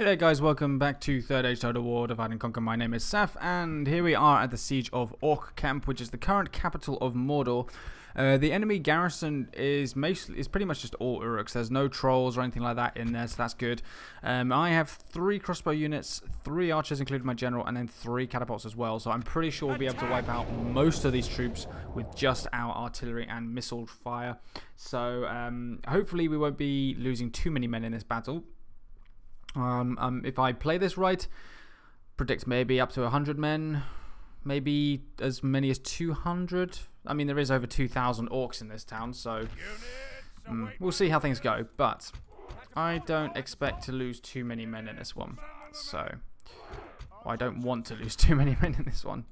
Hey there guys, welcome back to Third Age Total War Divide and Conquer. My name is Saf, and here we are at the Siege of Orc Camp, which is the current capital of Mordor. The enemy garrison is pretty much just all Uruks. There's no trolls or anything like that in there, so that's good. I have 3 crossbow units, 3 archers including my general, and then 3 catapults as well. So I'm pretty sure we'll be able to wipe out most of these troops with just our artillery and missile fire. So hopefully we won't be losing too many men in this battle. If I play this right, predict maybe up to 100 men, maybe as many as 200. I mean, there is over 2,000 orcs in this town, so we'll see how things go. But I don't expect to lose too many men in this one. So I don't want to lose too many men in this one.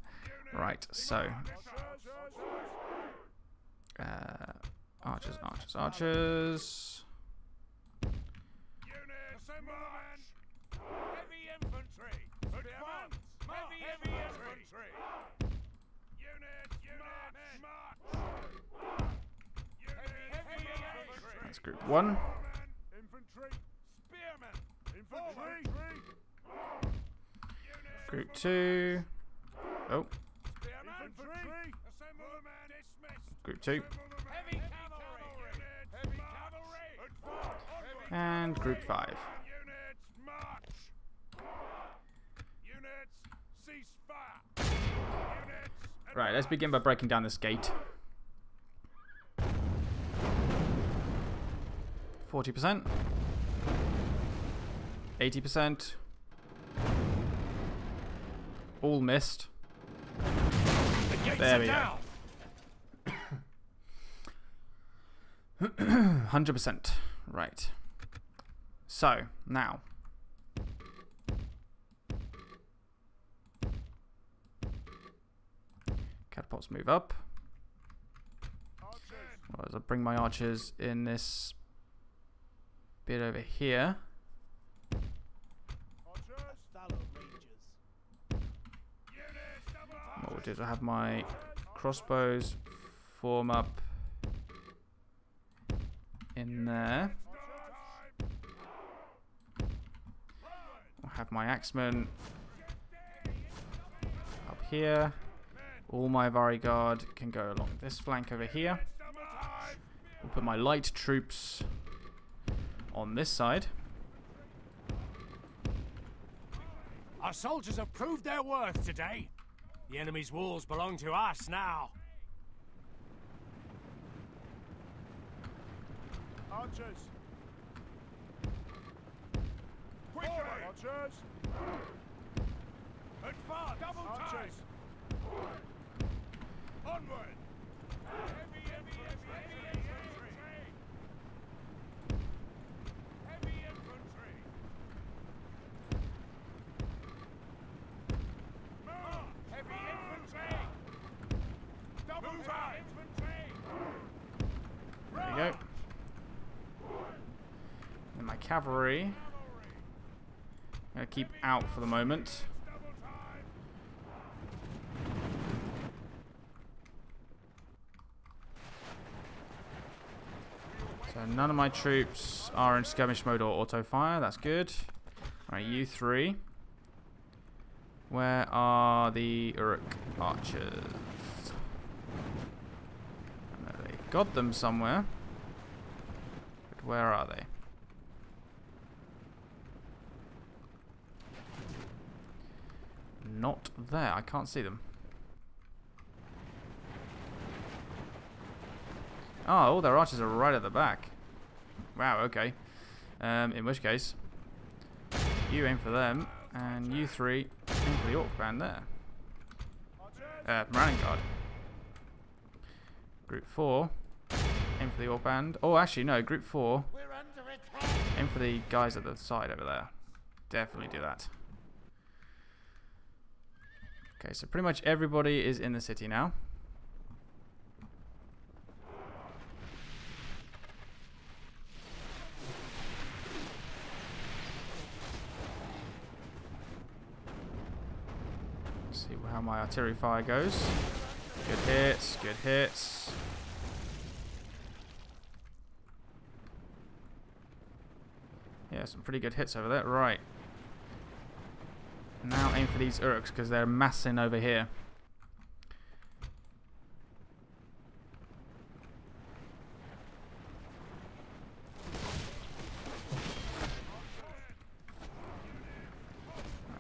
Right, so archers, archers, archers. That's group one. Group two. Oh. Group two. And group 5. Right, let's begin by breaking down this gate. 40%. 80%. All missed. There we go. 100%. Right. So, now. Catapults move up. Right, I'll bring my archers in this bit over here. What we'll do is I'll have my crossbows form up in there. I'll have my axemen up here. All my Avari guard can go along this flank over here. We'll put my light troops on this side. Our soldiers have proved their worth today. The enemy's walls belong to us now. Archers. Quick, archers. Advance. Double archers. Onward! Heavy infantry! Heavy infantry! Move! Heavy infantry! Double time! There you go. And my cavalry. I'm going to keep out for the moment. So none of my troops are in skirmish mode or auto fire. That's good. All right, you three. Where are the Uruk archers? I know they got them somewhere. But where are they? Not there. I can't see them. Oh, all their archers are right at the back. Wow, okay. In which case, you aim for them, and you three aim for the orc band there. Morannon Guard. Group 4, aim for the orc band. Oh, actually, no, Group 4, aim for the guys at the side over there. Definitely do that. Okay, so pretty much everybody is in the city now. See how my artillery fire goes. Good hits, good hits. Yeah, some pretty good hits over there. Right. Now aim for these Uruks because they're massing over here.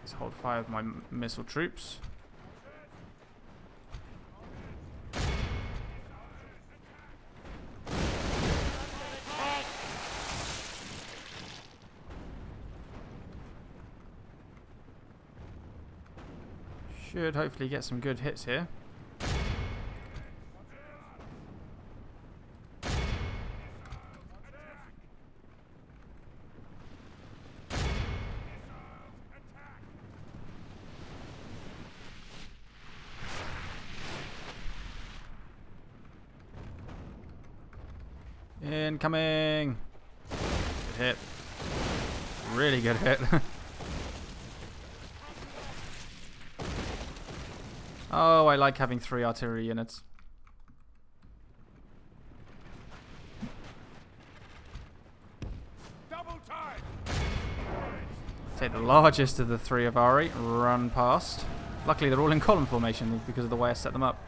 Let's hold fire with my missile troops. Should hopefully get some good hits here. Incoming! Good hit. Really good hit. Oh, I like having 3 artillery units. Double time. Take the largest of the 3 Avari, run past. Luckily they're all in column formation because of the way I set them up.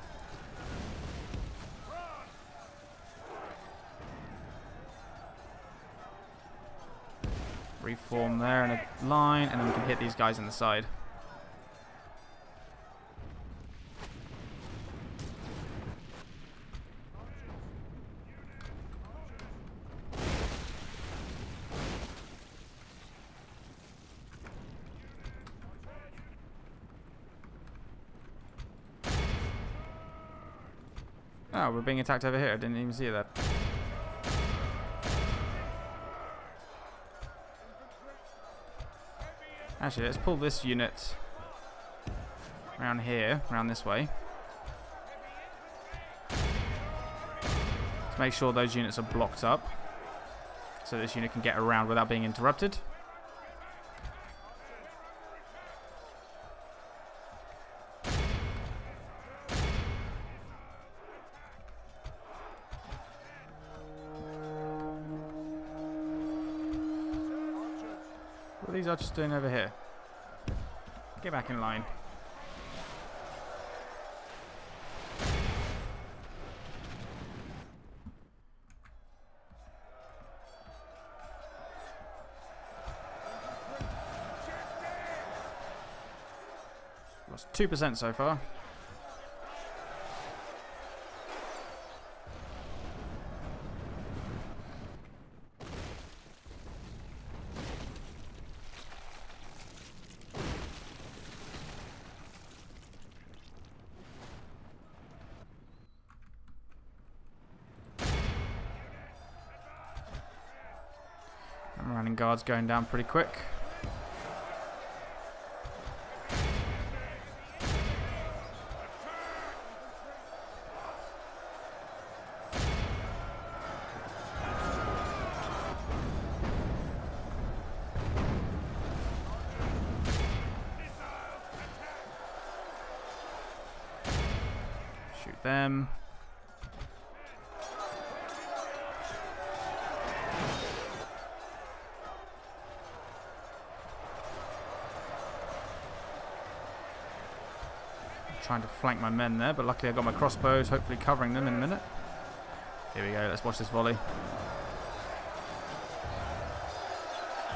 Reform there in a line, and then we can hit these guys in the side. Oh, we're being attacked over here. I didn't even see that. Actually, let's pull this unit around here, around this way. Let's make sure those units are blocked up so this unit can get around without being interrupted. These are just doing over here. Get back in line. Lost 2% so far. Morannon Guard's going down pretty quick. Shoot them. Trying to flank my men there, but luckily I got my crossbows, hopefully covering them in a minute. Here we go, let's watch this volley.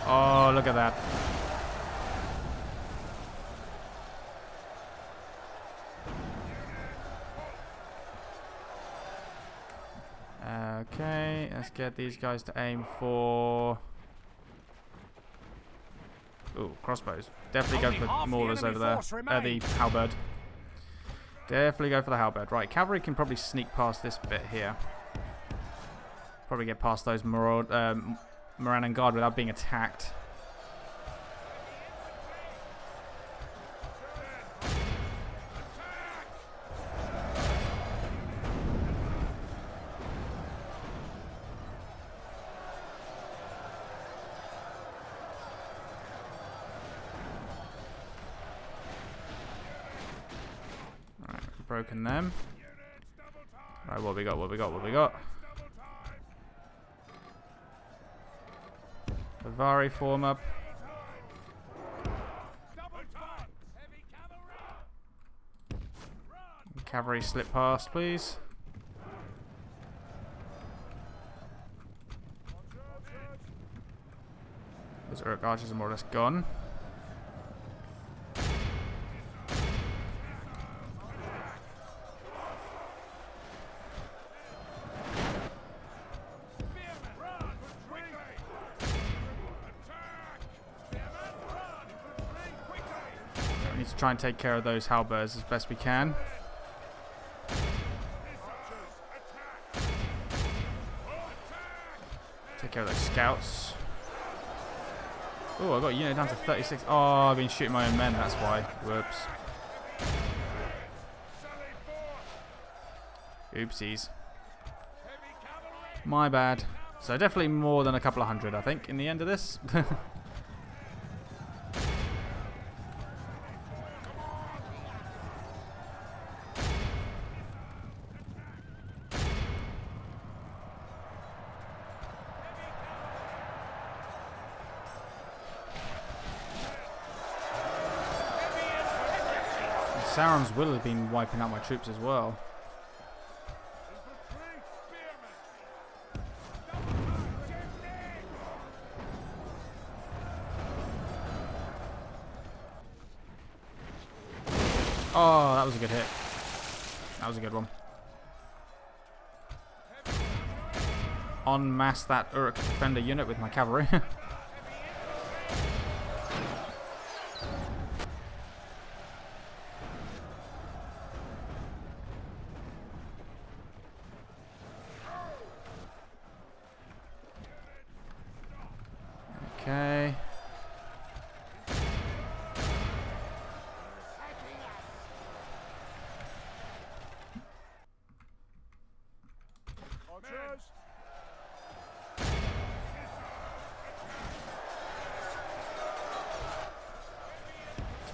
Oh, look at that. Okay, let's get these guys to aim for... Ooh, crossbows. Definitely go for maulers over there. The halberd. Definitely go for the halberd. Right, cavalry can probably sneak past this bit here. Probably get past those Morannon Guard without being attacked. Broken them. Right, what we got, what we got, what we got. Avari form up. Cavalry slip past, please. Those Uruk archers are more or less gone. Try and take care of those halberds as best we can. Take care of those scouts. Oh, I got a unit down to 36. Oh, I've been shooting my own men, that's why. Whoops. Oopsies. My bad. So definitely more than a couple of hundred, I think, in the end of this. Sauron's will have been wiping out my troops as well. Oh, that was a good hit. That was a good one. En masse that Uruk defender unit with my cavalry.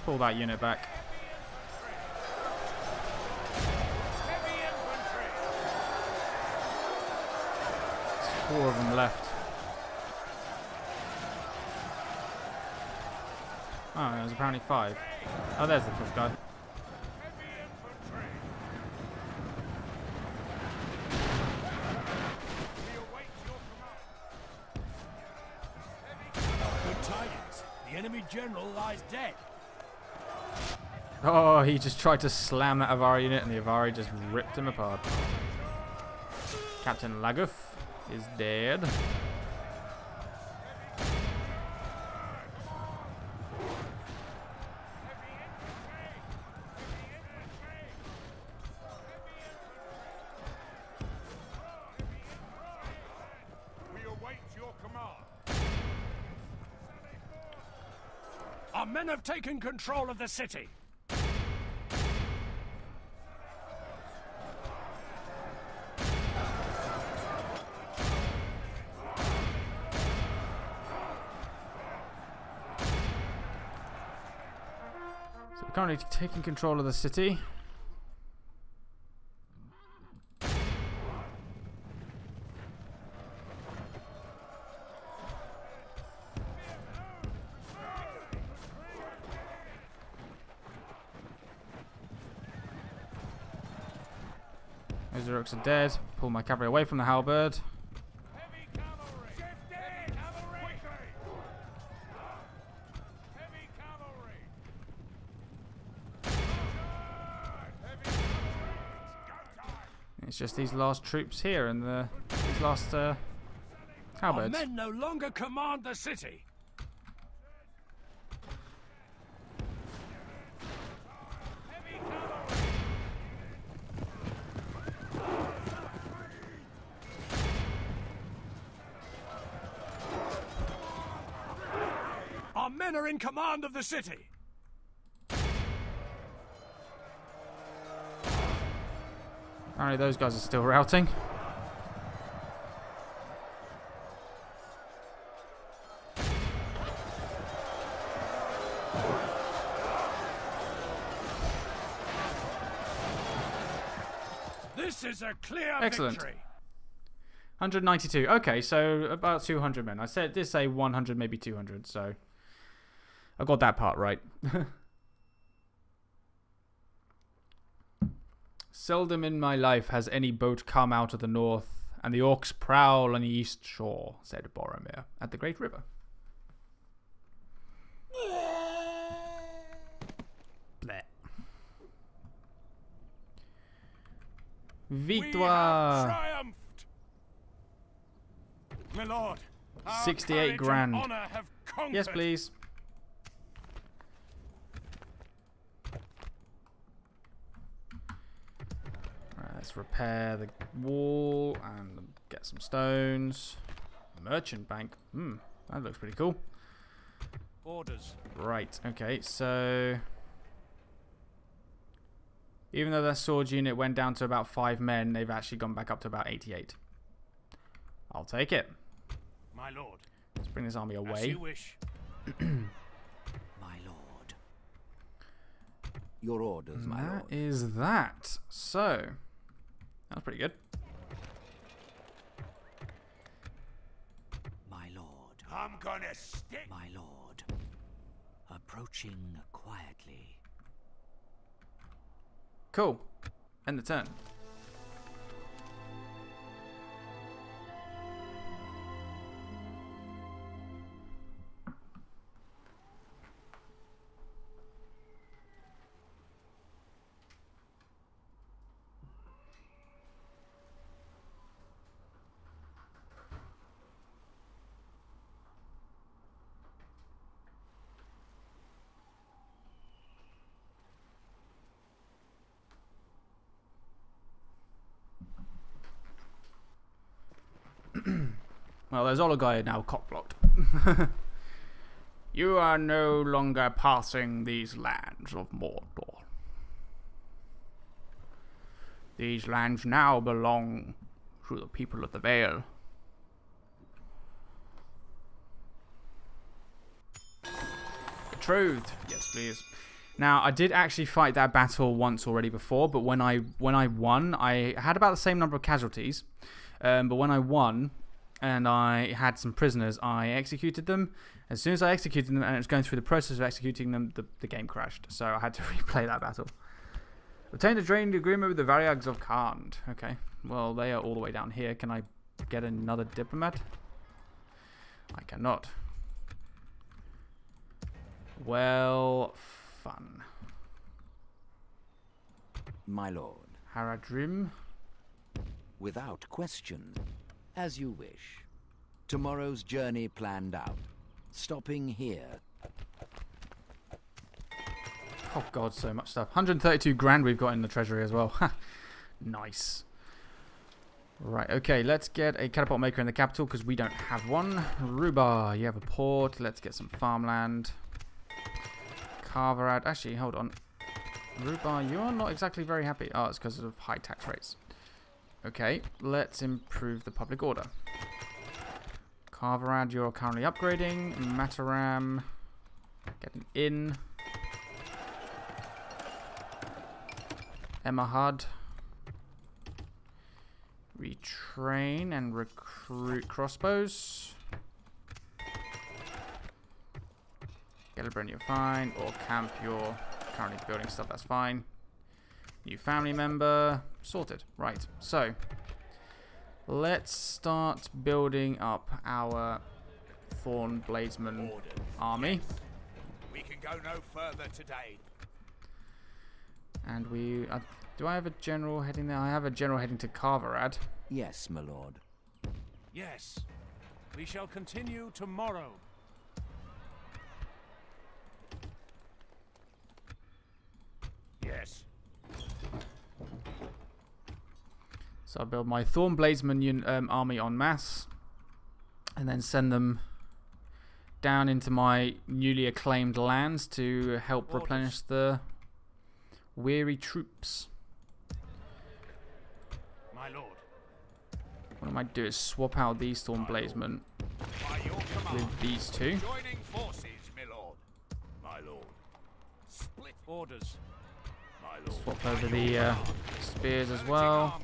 Pull that unit back. There's four of them left. Oh, there's apparently five. Oh, there's the fifth guy. Good tidings. The enemy general lies dead. Oh, he just tried to slam that Avari unit and the Avari just ripped him apart. Captain Lagoff is dead. We await your command. Our men have taken control of the city. Currently taking control of the city. Those Uruks are dead. Pull my cavalry away from the halberd. It's just these last troops here and these last halberds. Our men no longer command the city. Our men are in command of the city. Apparently those guys are still routing. This is a clear excellent victory. 192. Okay, so about 200 men. I said did say 100, maybe 200. So I got that part right. Seldom in my life has any boat come out of the north, and the orcs prowl on the east shore, said Boromir, at the great river. Bleh. Victoire! 68 grand. Yes, please. Let's repair the wall and get some stones. Merchant bank. Hmm, that looks pretty cool. Orders. Right, okay, so... Even though their sword unit went down to about 5 men, they've actually gone back up to about 88. I'll take it. My lord. Let's bring this army away. As you wish. My lord. Your orders, and my lord. That is that. So... That was pretty good. My lord. I'm gonna stick. My lord. Approaching quietly. Cool. End the turn. Well, there's Ologhai now cockblocked. You are no longer passing these lands of Mordor. These lands now belong to the people of the Vale. Betrothed, yes, please. Now, I did actually fight that battle once already before, but when I won, I had about the same number of casualties. But when I won. And I had some prisoners, I executed them. As soon as I executed them, and it was going through the process of executing them, the game crashed. So I had to replay that battle. Obtained a drained agreement with the Varyags of Khand. Okay, well, they are all the way down here. Can I get another diplomat? I cannot. Well, fun. My lord. Haradrim. Without question. As you wish. Tomorrow's journey planned out. Stopping here. Oh god, so much stuff. 132 grand we've got in the treasury as well. Nice. Right, okay, let's get a catapult maker in the capital because we don't have one. Rhûbar, you have a port. Let's get some farmland. Carverad. Actually, hold on. Rhûbar, you are not exactly very happy. Oh, it's because of high tax rates. Okay, let's improve the public order. Carverad, you're currently upgrading. Mataram, get an inn. Emahad, retrain and recruit crossbows. Gellibrand, you're fine. Or camp, you're currently building stuff, that's fine. New family member. Sorted. Right. So, let's start building up our Thorin Bladesman army. We can go no further today. And we... do I have a general heading there? I have a general heading to Carverad. Yes, my lord. Yes. We shall continue tomorrow. Yes. So I'll build my Thorin Bladesman army en masse, and then send them down into my newly acclaimed lands to help replenish the weary troops. My lord. What I might do is swap out these Thorin Bladesmen with these two. Joining forces, my lord. My lord. Split orders. My lord. Swap over the spears as well.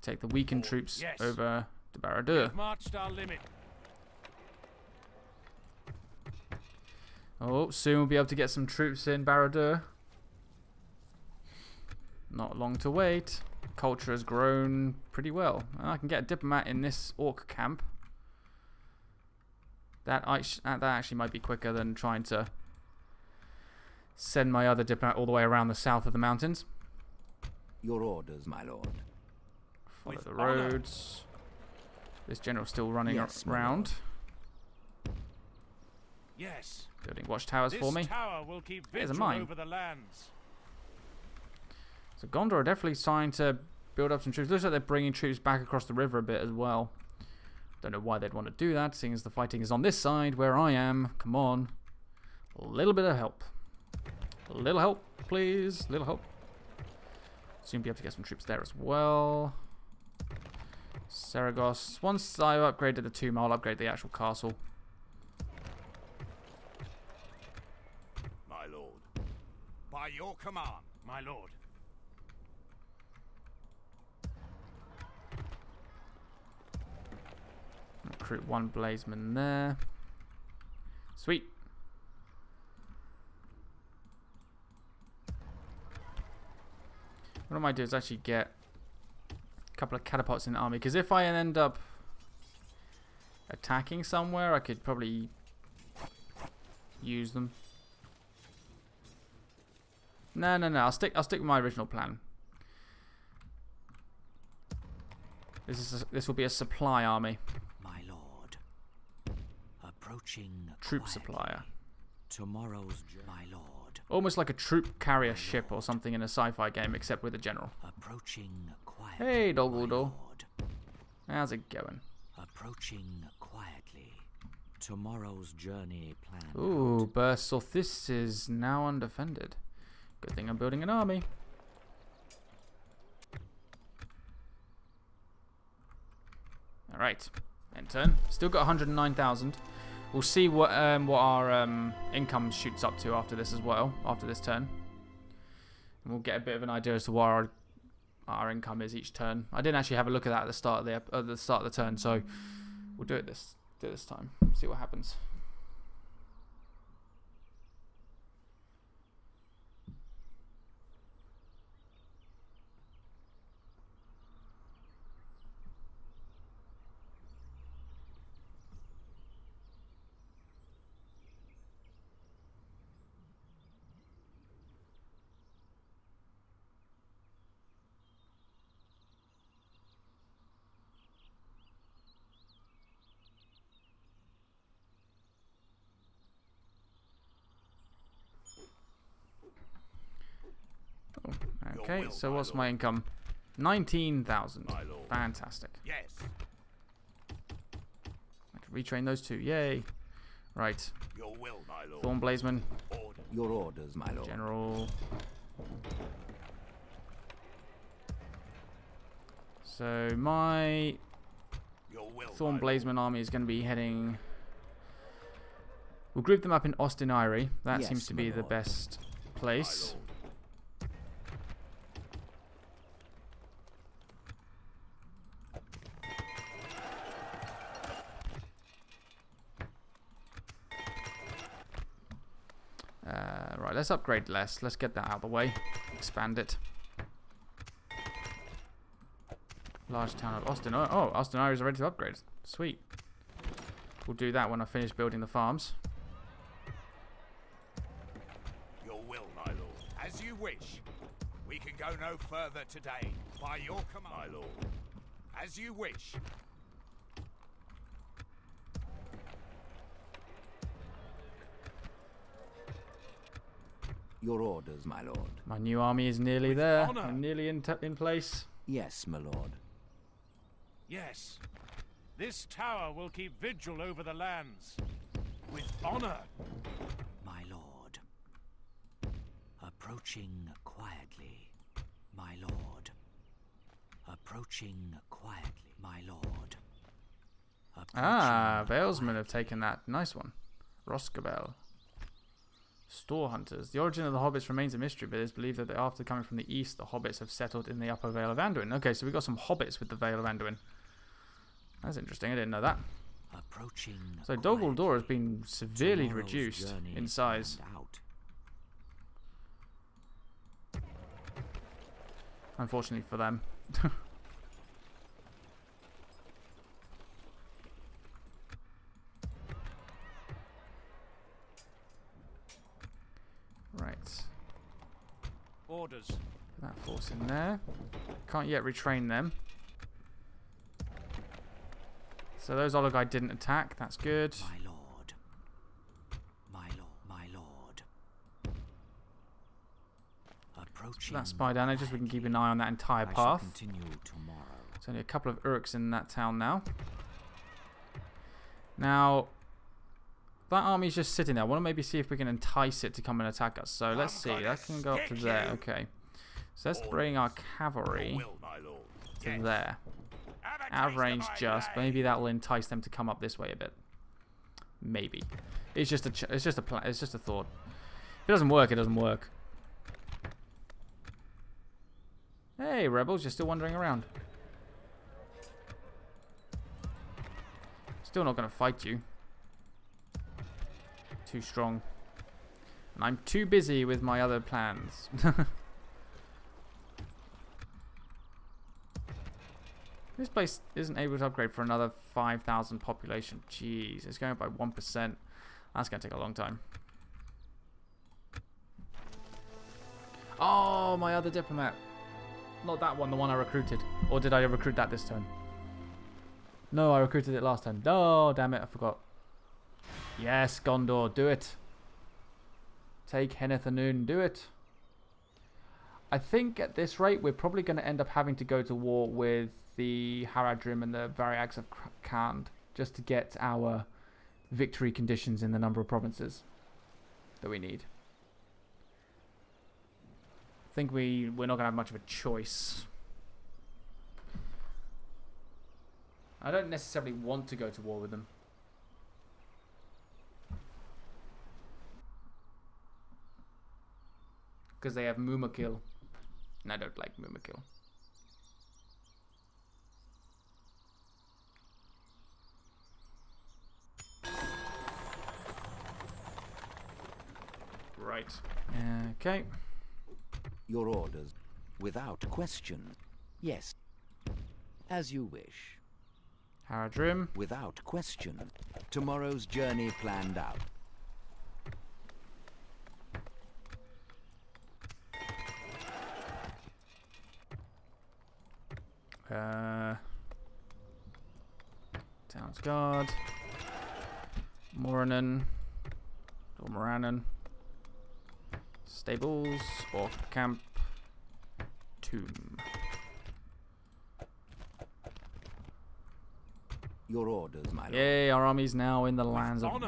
Take the weakened troops over to Barad-Dur. Oh, soon we'll be able to get some troops in Barad-Dur. Not long to wait. Culture has grown pretty well. I can get a diplomat in this orc camp. That actually might be quicker than trying to send my other diplomat all the way around the south of the mountains. Your orders, my lord. Follow the roads. This general's still running around. Yes. Building watchtowers for me. There's a mine. Over the lands. So Gondor are definitely starting to build up some troops. Looks like they're bringing troops back across the river a bit as well. Don't know why they'd want to do that, seeing as the fighting is on this side where I am. Come on. A little bit of help. A little help, please. A little help. Soon be able to get some troops there as well. Saragos. Once I've upgraded the tomb, I'll upgrade the actual castle. My lord. By your command, my lord. Recruit one Bladesman there. Sweet. What I might do is actually get a couple of catapults in the army, because if I end up attacking somewhere, I could probably use them. No. I'll stick with my original plan. This will be a supply army. Troop supplier. Tomorrow's journey, my lord. Almost like a troop carrier ship or something in a sci-fi game, except with a general. Approaching quietly. Hey, Dol Guldur. How's it going? Approaching quietly. Tomorrow's journey planned. Ooh, Bursorthis is now undefended. Good thing I'm building an army. All right. End turn. Still got 109,000. We'll see what our income shoots up to after this as well, after this turn. And we'll get a bit of an idea as to what our income is each turn. I didn't actually have a look at that at the start of the turn, so we'll do it this time. See what happens. Okay, so what's my income? 19,000. Fantastic. Yes. I can retrain those two. Yay. Right. Your will, my lord. Thorn Bladesman. Your orders, my lord. General. So my Thorn Bladesman army is going to be heading. We'll group them up in Austin Irie. That seems to be the best place. Right, let's upgrade less. Let's get that out of the way. Expand it. Large town of Austin. Oh, Austin Irie is ready to upgrade. Sweet. We'll do that when I finish building the farms. Your will, my lord. As you wish. We can go no further today. By your command, my lord. As you wish. Your orders, my lord. My new army is nearly there. I'm nearly in place. Yes, my lord. Yes. This tower will keep vigil over the lands. With honor. My lord. Approaching quietly. My lord. Approaching quietly. My lord. Ah, Veilsmen have taken that. Nice one. Roscobel. Store hunters. The origin of the hobbits remains a mystery, but it is believed that after coming from the east, the hobbits have settled in the upper Vale of Anduin. Okay, so we got some hobbits with the Vale of Anduin. That's interesting. I didn't know that. Approaching. So Dol Guldur has been severely reduced in size. Unfortunately for them. Right. Orders. Put that force in there. Can't yet retrain them. So those Ologhai didn't attack. That's good. My lord. My lord. My lord. Approaching. So that's by damages. We can keep an eye on that entire path. Continue tomorrow. There's only a couple of Uruks in that town now. Now, that army's just sitting there. I want to maybe see if we can entice it to come and attack us. So let's see. That can go up to there. Okay. So let's bring our cavalry to there. Out of range just. Maybe that will entice them to come up this way a bit. Maybe. It's just a plan. It's just a thought. If it doesn't work, it doesn't work. Hey, rebels, you're still wandering around. Still not going to fight you. Too strong. And I'm too busy with my other plans. This place isn't able to upgrade for another 5,000 population. Jeez, it's going up by 1%. That's going to take a long time. Oh, my other diplomat. Not that one, the one I recruited. Or did I recruit that this turn? No, I recruited it last time. Oh, damn it, I forgot. Yes, Gondor, do it. Take Henneth Annûn, do it. I think at this rate, we're probably going to end up having to go to war with the Haradrim and the Varyags of Khand just to get our victory conditions in the number of provinces that we need. I think we're not going to have much of a choice. I don't necessarily want to go to war with them. Because they have Mûmakil. And I don't like Mûmakil. Right. Okay. Your orders, without question. Yes. As you wish. Haradrim. Without question. Tomorrow's journey planned out. Town's guard. Morannon. Or Morannon. Stables or camp tomb. Your orders, my lord. Yay, our army's now in the lands of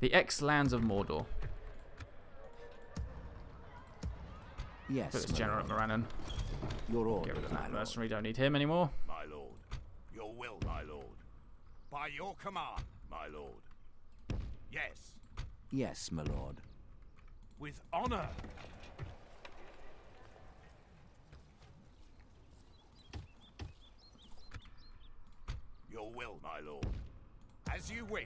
the ex-lands of Mordor. Yes. Put this General Morannon. Your orders, get rid of that mercenary. Don't need him anymore. My lord, your will, my lord. By your command, my lord. Yes. Yes, my lord. With honor. Your will, my lord. As you wish.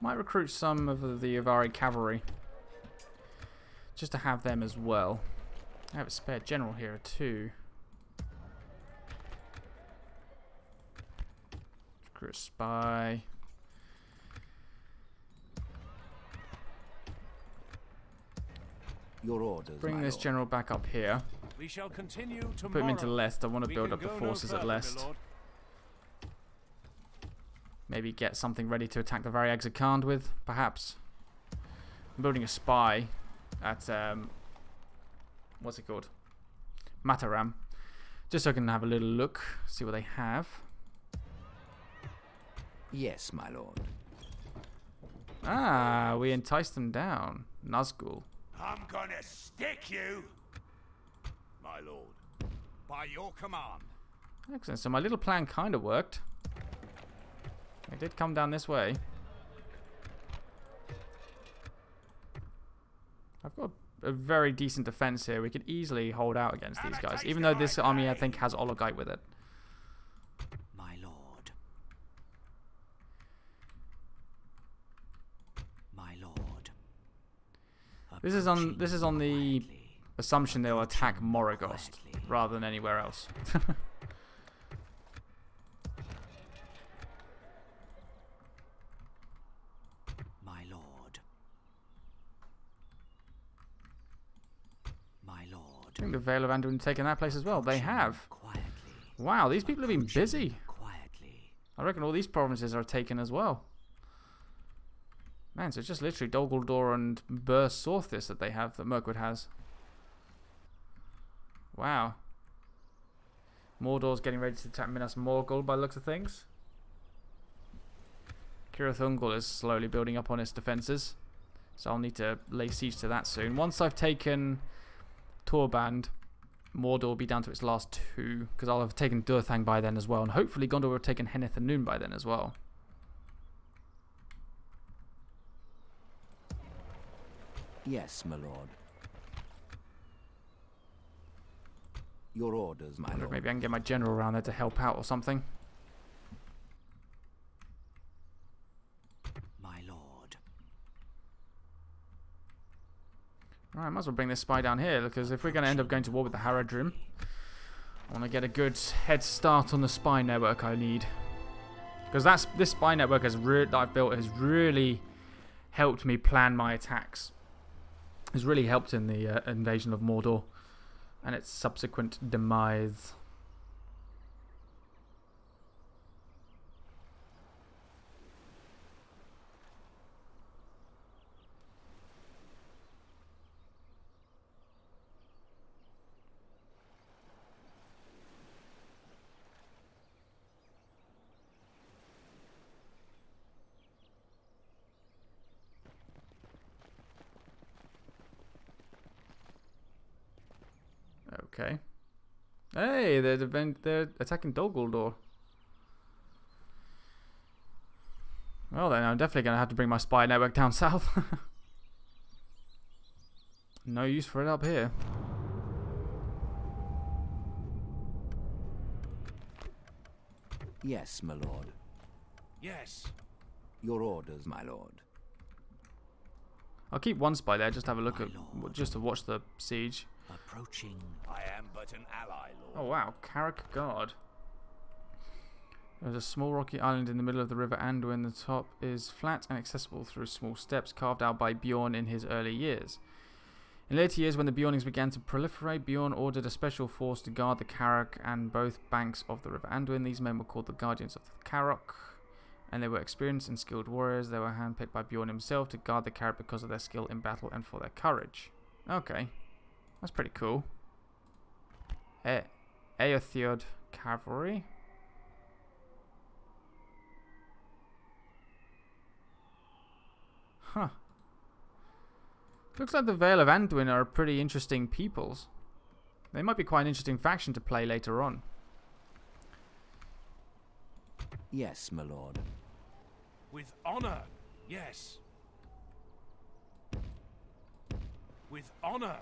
Might recruit some of the Avari cavalry. Just to have them as well. I have a spare general here too. A spy. Your orders. Bring this general back up here. We shall continue tomorrow. Put him into Lest. I want to build up the forces at Lest. Maybe get something ready to attack the Varyags of Khand with, perhaps. I'm building a spy at what's it called? Mataram. Just so I can have a little look, see what they have. Yes, my lord. Ah, we enticed them down. Nazgul. I'm gonna stick you, my lord. By your command. Excellent. So my little plan kind of worked. They did come down this way. I've got a very decent defense here. We could easily hold out against these guys, even though this army I think has Ologhite with it. This is on the assumption they'll attack Moraghost rather than anywhere else. My lord. I think the Vale of Anduin have taken that place as well. They have. Wow, these people have been busy. I reckon all these provinces are taken as well. Man, so it's just literally Dol Guldur and Bursorthis that they have, that Mirkwood has. Wow. Mordor's getting ready to attack Minas Morgul by the looks of things. Cirith Ungol is slowly building up on its defences, so I'll need to lay siege to that soon. Once I've taken Torband, Mordor will be down to its last two, because I'll have taken Durthang by then as well, and hopefully Gondor will have taken Henneth Annûn by then as well. Yes, my lord. Your orders, my lord. Maybe I can get my general around there to help out or something. My lord. Alright, might as well bring this spy down here, because if we're going to end up going to war with the Haradrim, I want to get a good head start on the spy network I need. Because that's this spy network that I've built has really helped me plan my attacks. Has really helped in the invasion of Mordor and its subsequent demise. Okay. Hey, they're attacking Dol Guldur. Well then, I'm definitely going to have to bring my spy network down south. No use for it up here. Yes, my lord. Yes. Your orders, my lord. I'll keep one spy there, just to have a look just to watch the siege. Approaching. I am but an ally, lord. Oh wow, Carrock Guard. There's a small rocky island in the middle of the river Anduin. The top is flat and accessible through small steps carved out by Beorn in his early years. In later years, when the Beornings began to proliferate, Beorn ordered a special force to guard the Carrock and both banks of the river Anduin. These men were called the Guardians of the Carrock, and they were experienced and skilled warriors. They were handpicked by Beorn himself to guard the Carrock because of their skill in battle and for their courage. Okay. That's pretty cool. Eotheod cavalry. Huh. Looks like the Vale of Anduin are pretty interesting peoples. They might be quite an interesting faction to play later on. Yes, my lord. With honor, yes. With honor.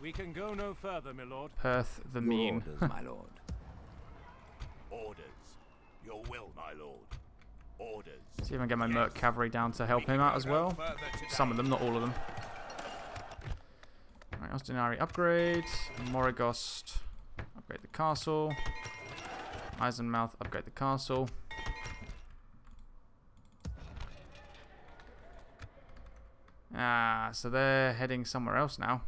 We can go no further, my lord. Perth the Mean. Your orders, my lord. Orders. Your will, my lord. Orders. See if I can get my Merc Cavalry down to help him out as well. Some of them, not all of them. Alright, Ostinari upgrade. Moraghost, upgrade the castle. Eisenmouth, upgrade the castle. Ah, so they're heading somewhere else now.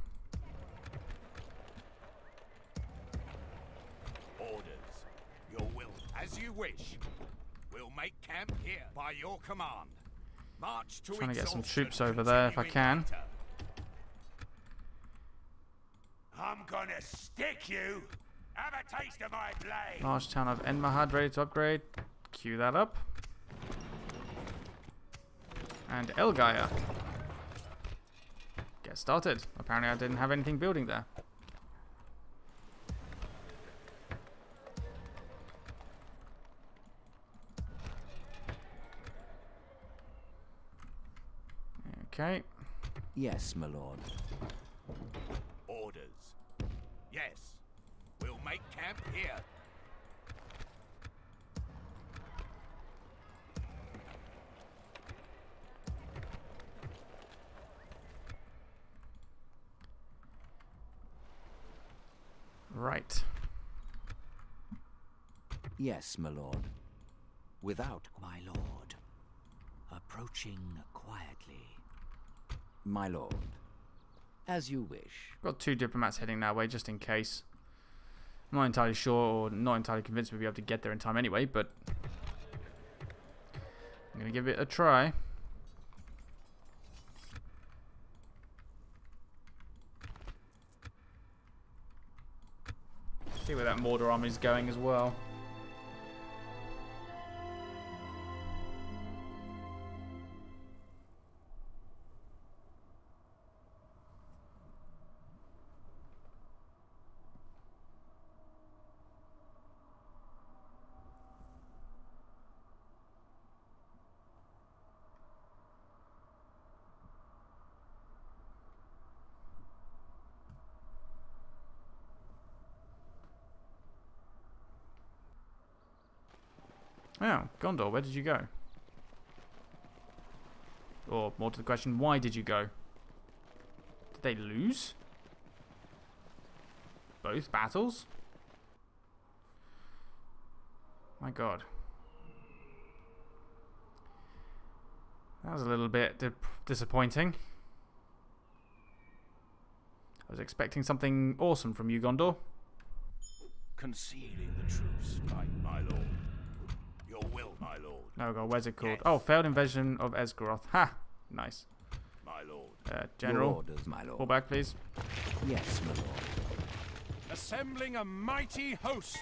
Wish. We'll make camp here by your command. March to trying to get some troops over there if I can. I'm gonna stick you. Have a taste of my blade. Large town of Enmahad ready to upgrade. Queue that up. And Elgaia. Get started. Apparently I didn't have anything building there. Okay. Yes, my lord. Orders. Yes. We'll make camp here. Right. Yes, my lord. Without, my lord. Approaching quietly. My lord. As you wish. Got two diplomats heading that way, just in case. I'm not entirely sure, or not entirely convinced we'll be able to get there in time anyway, but I'm going to give it a try. See where that Mordor army's going as well. Oh, Gondor, where did you go? Or, more to the question, why did you go? Did they lose? Both battles? My god. That was a little bit disappointing. I was expecting something awesome from you, Gondor. Concealing the troops, my lord. Your will, my lord. Oh god, where's it called? Yes. Oh, failed invasion of Esgaroth. Ha! Nice. My lord. General. Your orders, my lord. Pull back, please. Yes, my lord. Assembling a mighty host.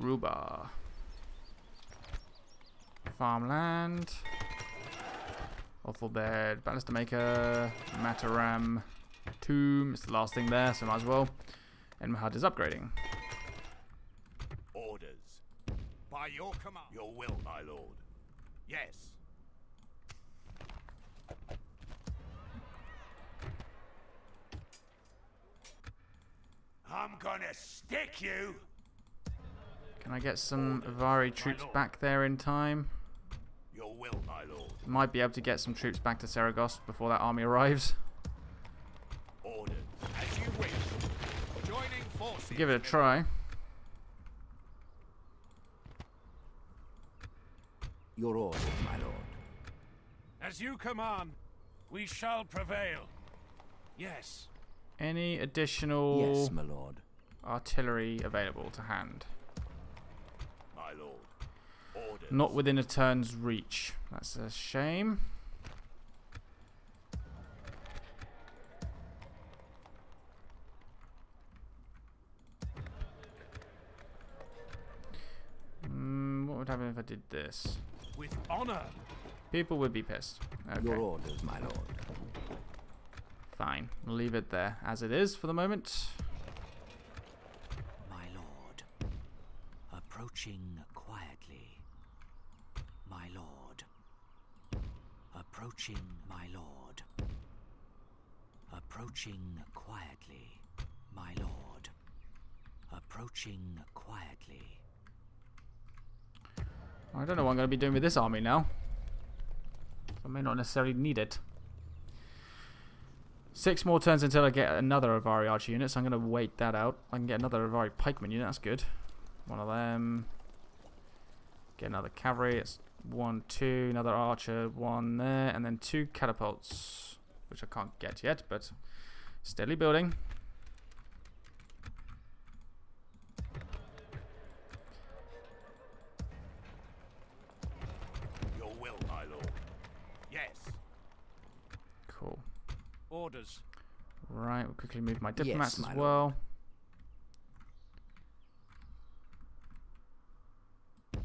Rhûbar. Farmland. Offal bed. Baluster maker. Mataram. Tomb. It's the last thing there, so might as well. And Mahad is upgrading. By your command. Your will, my lord. Yes. I'm gonna stick you. Can I get some Avari troops back there in time? Your will, my lord. Might be able to get some troops back to Saragos before that army arrives. Ordered. As you wish. Joining forces. Give it a try. Your orders, my lord. As you command, we shall prevail. Yes. Any additional yes, my lord. Artillery available to hand? My lord. Orders. Not within a turn's reach. That's a shame. What would happen if I did this? With honor. People would be pissed. Okay. Your orders, my lord. Fine. We'll leave it there as it is for the moment. My lord. Approaching quietly. My lord. Approaching, my lord. Approaching quietly. My lord. Approaching quietly. I don't know what I'm going to be doing with this army now. I may not necessarily need it. 6 more turns until I get another Avari archer unit, so I'm going to wait that out. I can get another Avari pikeman unit, that's good. One of them. Get another cavalry, it's 1, 2, another archer, 1 there, and then 2 catapults, which I can't get yet, but steadily building. Orders. Right, we'll quickly move my diplomats yes, my as well. Lord.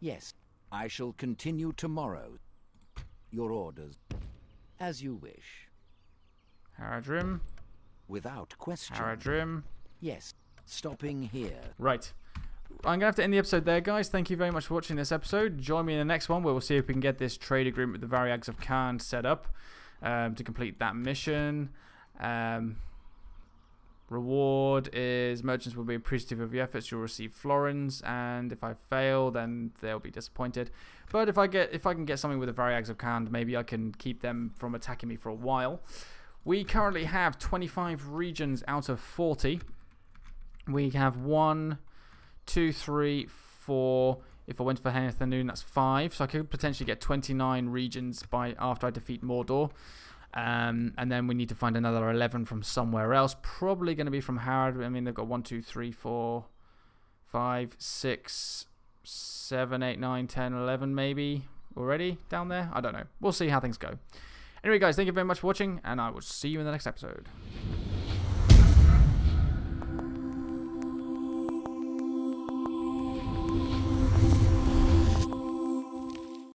Yes, I shall continue tomorrow. Your orders, as you wish. Haradrim. Without question. Haradrim. Yes, stopping here. Right. I'm going to have to end the episode there, guys. Thank you very much for watching this episode. Join me in the next one where we'll see if we can get this trade agreement with the Varyags of Khand set up. To complete that mission. Reward is merchants will be appreciative of your efforts. You'll receive florins, and if I fail, then they'll be disappointed. But if I can get something with the Varyags of Khand, maybe I can keep them from attacking me for a while. We currently have 25 regions out of 40. We have 1, 2, 3, 4. If I went for Henneth Annûn, that's 5. So I could potentially get 29 regions by after I defeat Mordor. And then we need to find another 11 from somewhere else. Probably going to be from Haradrim. I mean, they've got 1, 2, 3, 4, 5, 6, 7, 8, 9, 10, 11 maybe already down there. I don't know. We'll see how things go. Anyway, guys, thank you very much for watching, and I will see you in the next episode.